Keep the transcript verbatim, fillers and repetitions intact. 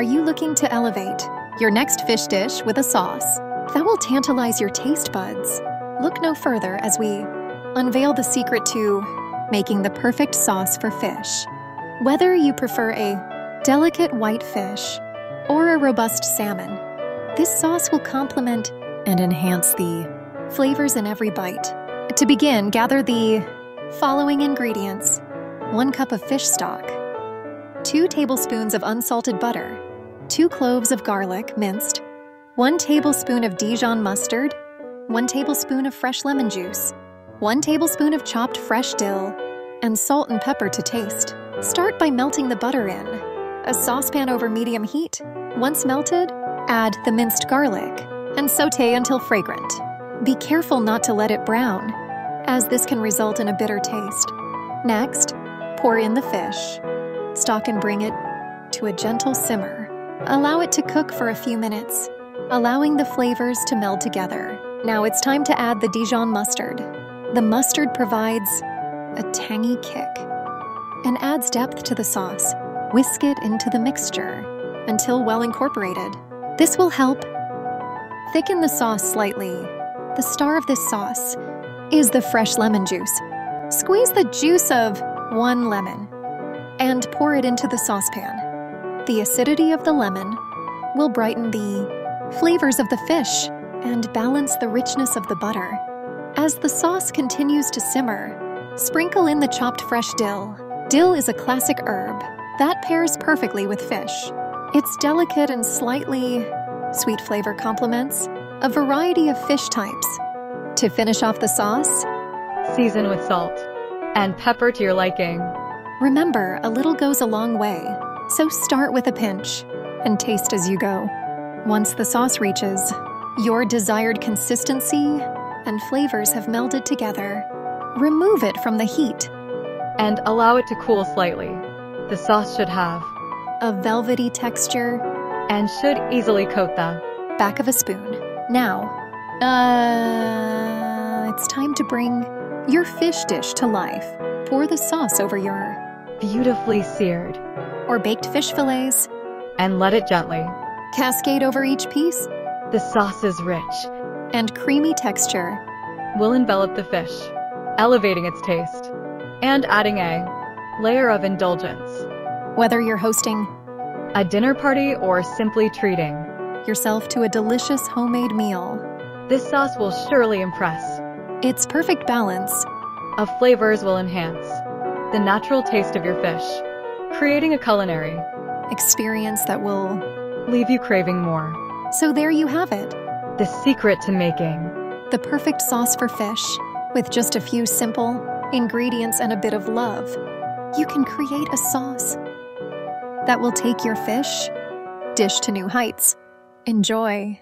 Are you looking to elevate your next fish dish with a sauce that will tantalize your taste buds? Look no further as we unveil the secret to making the perfect sauce for fish. Whether you prefer a delicate white fish or a robust salmon, this sauce will complement and enhance the flavors in every bite. To begin, gather the following ingredients: one cup of fish stock, two tablespoons of unsalted butter, two cloves of garlic minced, one tablespoon of Dijon mustard, one tablespoon of fresh lemon juice, one tablespoon of chopped fresh dill, and salt and pepper to taste. Start by melting the butter in a saucepan over medium heat. Once melted, add the minced garlic and sauté until fragrant. Be careful not to let it brown, as this can result in a bitter taste. Next, pour in the fish stock and bring it to a gentle simmer. Allow it to cook for a few minutes, allowing the flavors to meld together. Now it's time to add the Dijon mustard. The mustard provides a tangy kick and adds depth to the sauce. Whisk it into the mixture until well incorporated. This will help thicken the sauce slightly. The star of this sauce is the fresh lemon juice. Squeeze the juice of one lemon and pour it into the saucepan. The acidity of the lemon will brighten the flavors of the fish and balance the richness of the butter. As the sauce continues to simmer, sprinkle in the chopped fresh dill. Dill is a classic herb that pairs perfectly with fish. Its delicate and slightly sweet flavor complements a variety of fish types. To finish off the sauce, season with salt and pepper to your liking. Remember, a little goes a long way, so start with a pinch and taste as you go. Once the sauce reaches your desired consistency and flavors have melded together, remove it from the heat and allow it to cool slightly. The sauce should have a velvety texture and should easily coat the back of a spoon. Now, uh, it's time to bring your fish dish to life. Pour the sauce over your beautifully seared or baked fish fillets and let it gently cascade over each piece. The sauce's rich and creamy texture will envelop the fish, elevating its taste and adding a layer of indulgence. Whether you're hosting a dinner party or simply treating yourself to a delicious homemade meal, this sauce will surely impress. Its perfect balance of flavors will enhance the natural taste of your fish, creating a culinary experience that will leave you craving more. So there you have it, the secret to making the perfect sauce for fish. With just a few simple ingredients and a bit of love, you can create a sauce that will take your fish dish to new heights. Enjoy.